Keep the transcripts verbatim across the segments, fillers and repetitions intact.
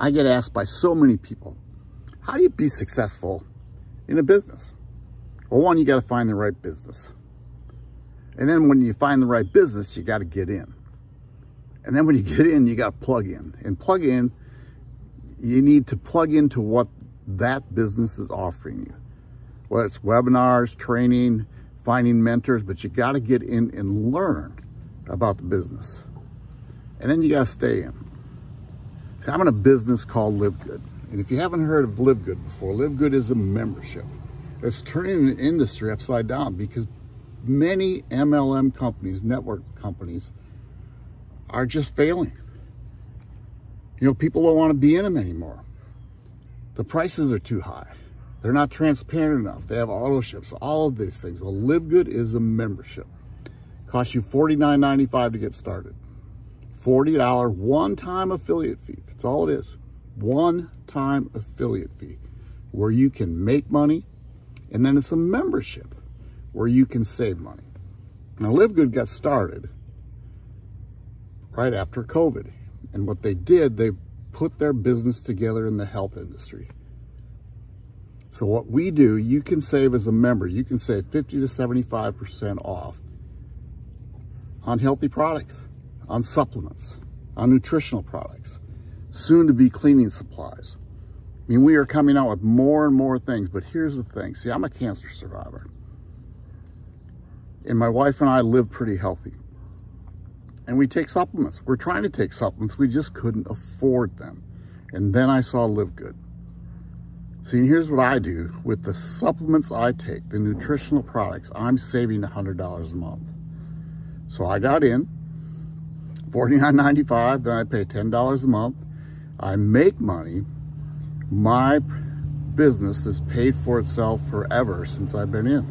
I get asked by so many people, how do you be successful in a business? Well, one, you got to find the right business. And then when you find the right business, you got to get in. And then when you get in, you got to plug in. And plug in, you need to plug into what that business is offering you. Whether it's webinars, training, finding mentors, but you got to get in and learn about the business. And then you got to stay in. See, I'm in a business called LiveGood. And if you haven't heard of LiveGood before, LiveGood is a membership. It's turning an industry upside down because many M L M companies, network companies, are just failing. You know, people don't want to be in them anymore. The prices are too high. They're not transparent enough. They have auto ships, all of these things. Well, LiveGood is a membership. Costs you forty-nine ninety-five to get started. forty dollar one-time affiliate fee. That's all it is. One-time affiliate fee where you can make money. And then it's a membership where you can save money. Now, LiveGood got started right after COVID. And what they did, they put their business together in the health industry. So what we do, you can save as a member, you can save fifty to seventy-five percent off on healthy products, on supplements, on nutritional products, soon to be cleaning supplies. I mean, we are coming out with more and more things, but here's the thing. See, I'm a cancer survivor. And my wife and I live pretty healthy. And we take supplements. We're trying to take supplements. We just couldn't afford them. And then I saw LiveGood. See, and here's what I do. With the supplements I take, the nutritional products, I'm saving one hundred dollars a month. So I got in, forty-nine ninety-five, then I pay ten dollars a month. I make money. My business has paid for itself forever since I've been in.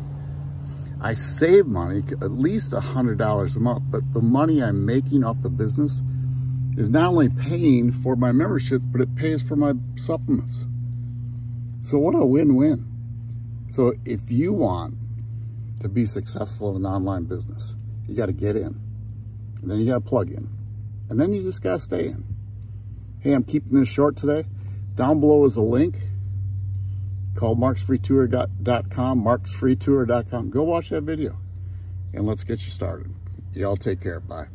I save money, at least one hundred dollars a month, but the money I'm making off the business is not only paying for my memberships, but it pays for my supplements. So what a win-win. So if you want to be successful in an online business, you got to get in, and then you got to plug in, and then you just got to stay in. Hey, I'm keeping this short today. Down below is a link called Marks Free Tour dot com, Marks Free Tour dot com. Go watch that video, and let's get you started. Y'all take care. Bye.